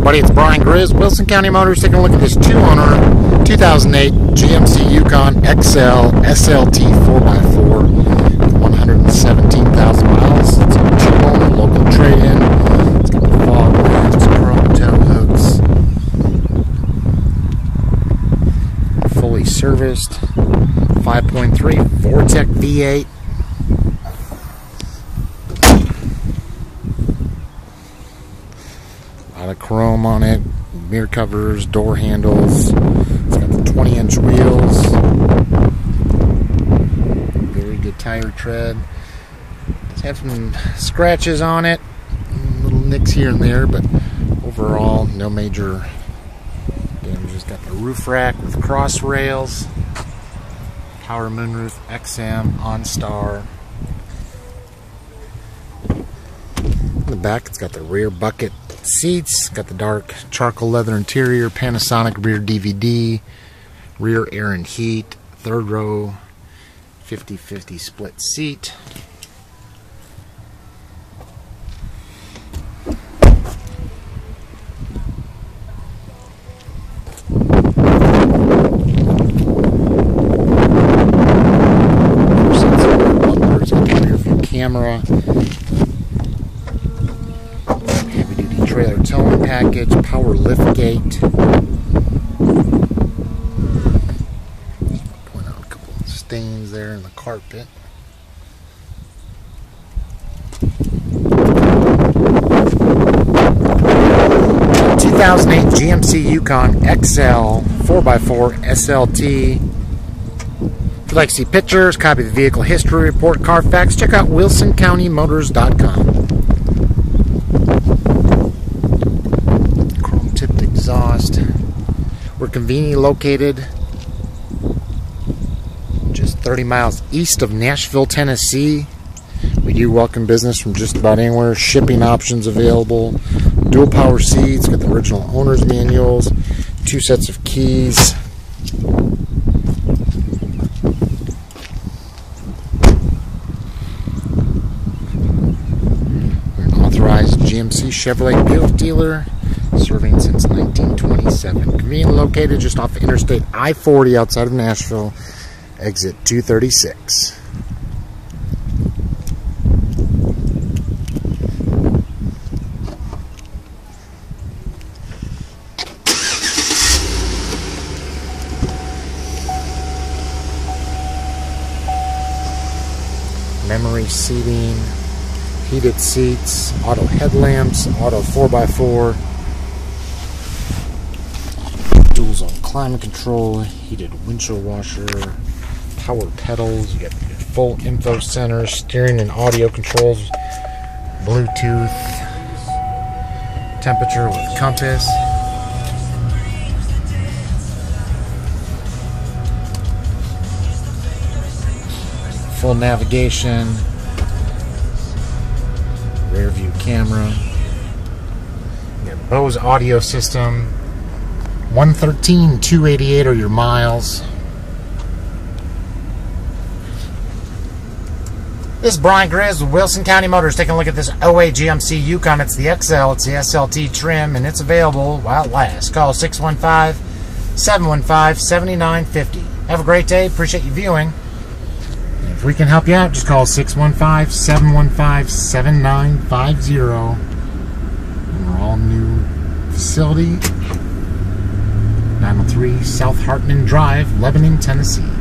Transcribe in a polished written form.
everybody, it's Brian Grizz, Wilson County Motors, taking a look at this two-owner 2008 GMC Yukon XL SLT 4x4 with 117,000 miles. It's a two-owner, local trade-in. It's got the fog lights, chrome tail hooks, fully serviced, 5.3 Vortec V8. A lot of chrome on it, mirror covers, door handles. It's got the 20-inch wheels. Very good tire tread. It's had some scratches on it, little nicks here and there, but overall, no major damage. It's got the roof rack with cross rails, power moonroof, XM OnStar. In the back, it's got the rear bucket seats, got the dark charcoal leather interior, Panasonic rear DVD, rear air and heat, third row 50-50 split seat. Bumpers on the rear view camera. Trailer towing package, power lift gate. Point out a couple of stains there in the carpet. The 2008 GMC Yukon XL 4x4 SLT. If you'd like to see pictures, copy the vehicle history report, Carfax, check out WilsonCountyMotors.com. We're conveniently located just 30 miles east of Nashville, Tennessee. We do welcome business from just about anywhere. Shipping options available. Dual power seats. Got the original owner's manuals. 2 sets of keys. We're an authorized GMC Chevrolet Buick dealer, serving since 1927. Conveniently located just off Interstate I-40 outside of Nashville, exit 236. Memory seating, heated seats, auto headlamps, auto 4x4. Dual zone climate control, heated windshield washer, power pedals. You got your full info center, steering and audio controls, Bluetooth, temperature with compass. Full navigation, rear view camera. You got Bose audio system. 113,288 are your miles. This is Brian Grizz with Wilson County Motors taking a look at this 08 GMC Yukon. It's the XL, it's the SLT trim, and it's available while it lasts. Call 615-715-7950. Have a great day. Appreciate you viewing. And if we can help you out, just call 615-715-7950. We're all new facility. 903 South Hartmann Drive, Lebanon, Tennessee.